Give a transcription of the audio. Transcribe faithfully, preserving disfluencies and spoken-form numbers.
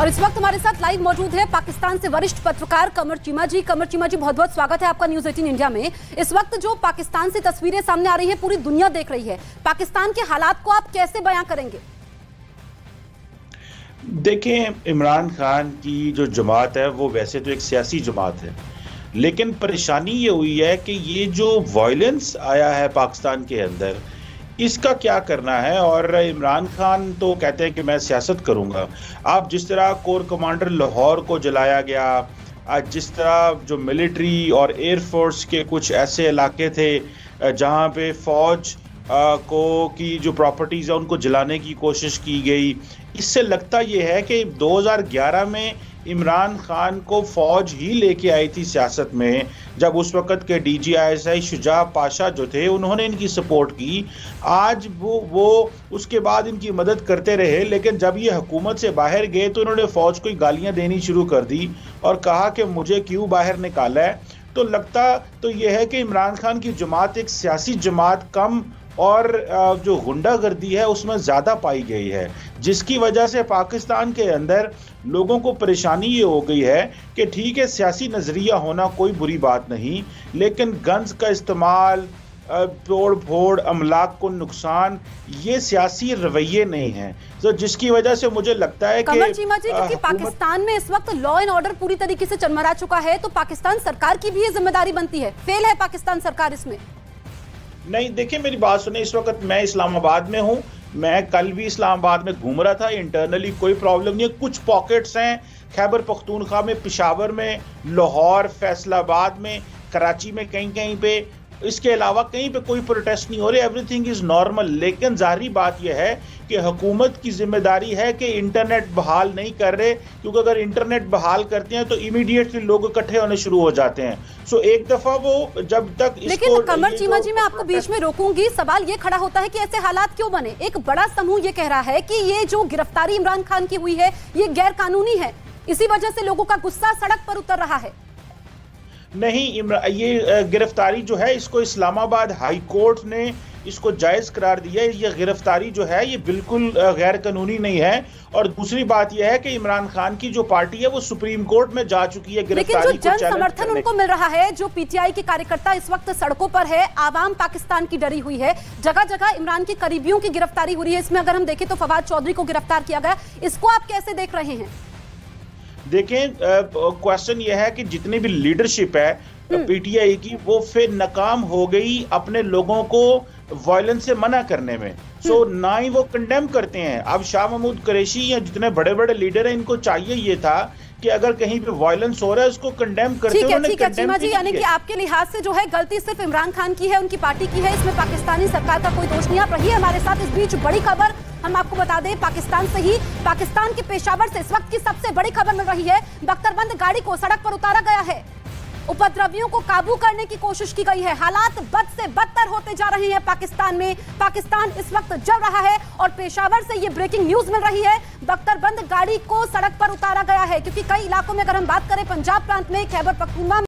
और इस वक्त हमारे साथ लाइव मौजूद है पाकिस्तान से वरिष्ठ पत्रकार कमर चीमा जी। कमर चीमा जी, बहुत बहुत स्वागत है आपका न्यूज़ अठारह इंडिया में। इस वक्त जो पाकिस्तान से तस्वीरें सामने आ रही है, पूरी दुनिया देख रही है, पाकिस्तान के हालात को आप कैसे बयां करेंगे? देखें, इमरान खान की जो जमात है वो वैसे तो एक सियासी जमात है, लेकिन परेशानी ये हुई है कि ये जो वायलेंस आया है पाकिस्तान के अंदर, इसका क्या करना है। और इमरान खान तो कहते हैं कि मैं सियासत करूंगा। आप जिस तरह कोर कमांडर लाहौर को जलाया गया, आज जिस तरह जो मिलिट्री और एयरफोर्स के कुछ ऐसे इलाके थे जहां पे फौज को की जो प्रॉपर्टीज़ है उनको जलाने की कोशिश की गई, इससे लगता ये है कि दो हज़ार ग्यारह में इमरान खान को फौज ही लेके आई थी सियासत में, जब उस वक्त के D G I S I Shuja Pasha जो थे उन्होंने इनकी सपोर्ट की। आज वो वो उसके बाद इनकी मदद करते रहे, लेकिन जब ये हुकूमत से बाहर गए तो इन्होंने फौज को गालियां देनी शुरू कर दी और कहा कि मुझे क्यों बाहर निकाला है। तो लगता तो ये है कि इमरान खान की जमात एक सियासी जमात कम और जो गुंडागर्दी है उसमें ज़्यादा पाई गई है, जिसकी वजह से पाकिस्तान के अंदर लोगों को परेशानी ये हो गई है कि ठीक है, सियासी नज़रिया होना कोई बुरी बात नहीं, लेकिन गन्स का इस्तेमाल, तोड़ फोड़, अमलाक को नुकसान, ये सियासी रवैये नहीं हैं। तो जिसकी वजह से मुझे लगता है कि चीमा जी, क्योंकि पाकिस्तान में इस वक्त लॉ एंड ऑर्डर पूरी तरीके से चरमरा चुका है, तो पाकिस्तान सरकार की भी ये जिम्मेदारी बनती है। फेल है पाकिस्तान सरकार इसमें? नहीं, देखिए मेरी बात सुने, इस वक्त मैं इस्लामाबाद में हूँ, मैं कल भी इस्लामाबाद में घूम रहा था, इंटरनली कोई प्रॉब्लम नहीं है। कुछ पॉकेट्स हैं खैबर पख्तूनख्वा में, पेशावर में, लाहौर, फैसलाबाद में, कराची में, कहीं कहीं पे, इसके अलावा कहीं पे कोई प्रोटेस्ट नहीं हो रहे, एवरीथिंग इज़ नॉर्मल। लेकिन जाहिर बात यह है कि हुकूमत की जिम्मेदारी है कि इंटरनेट बहाल नहीं कर रहे, क्योंकि अगर इंटरनेट बहाल करते हैं तो इमीडिएटली लोग इकट्ठे होने शुरू हो जाते हैं। सो एक दफ़ा वो जब तक इसको, लेकिन कमर चीमा जी मैं आपको बीच में रोकूंगी, सवाल ये खड़ा होता है कि ऐसे हालात क्यों बने? एक बड़ा समूह ये कह रहा है कि ये जो गिरफ्तारी इमरान खान की हुई है ये गैर कानूनी है, इसी वजह से लोगों का गुस्सा सड़क पर उतर रहा है। नहीं, ये गिरफ्तारी जो है इसको इस्लामाबाद हाई कोर्ट ने इसको जायज़ करार दिया है। ये गिरफ्तारी जो है ये बिल्कुल गैर कानूनी नहीं है। और दूसरी बात यह है कि इमरान खान की जो पार्टी है वो सुप्रीम कोर्ट में जा चुकी है गिरफ्तारी को चैलेंज करने के लिए। लेकिन जो जन समर्थन उनको मिल रहा है, जो पीटीआई के कार्यकर्ता इस वक्त सड़कों पर है, आवाम पाकिस्तान की डरी हुई है, जगह जगह इमरान के करीबियों की गिरफ्तारी हो रही है, इसमें अगर हम देखें तो फवाद चौधरी को गिरफ्तार किया गया, इसको आप कैसे देख रहे हैं? देखें, क्वेश्चन यह है कि जितनी भी लीडरशिप है पीटीआई की वो फिर नाकाम हो गई अपने लोगों को वायलेंस से मना करने में। सो so, ना ही वो कंडेम करते हैं। अब शाह महमूद कुरैशी या जितने बड़े बड़े लीडर हैं, इनको चाहिए ये था कि अगर कहीं पे वायलेंस हो रहा है उसको कंडेम करते हैं। ठीक है चीमा जी, यानी कि आपके लिहाज से जो है गलती सिर्फ इमरान खान की है, उनकी पार्टी की है, इसमें पाकिस्तानी सरकार का कोई दोष नहीं है। आप रहिए हमारे साथ। इस बीच बड़ी खबर हम आपको बता दें पाकिस्तान से ही, पाकिस्तान के पेशावर से इस वक्त की सबसे बड़ी खबर मिल रही है। बख्तरबंद गाड़ी को सड़क पर उतारा गया है, उपद्रवियों को काबू करने की कोशिश की गई है। हालात बद से बदतर होते जा रहे हैं पाकिस्तान में, पाकिस्तान इस वक्त जल रहा है। और पेशावर से ये ब्रेकिंग न्यूज मिल रही है, बख्तरबंद गाड़ी को सड़क पर उतारा गया है, क्योंकि कई इलाकों में अगर हम बात करें पंजाब प्रांत में, खैबर पख्तूनख्वा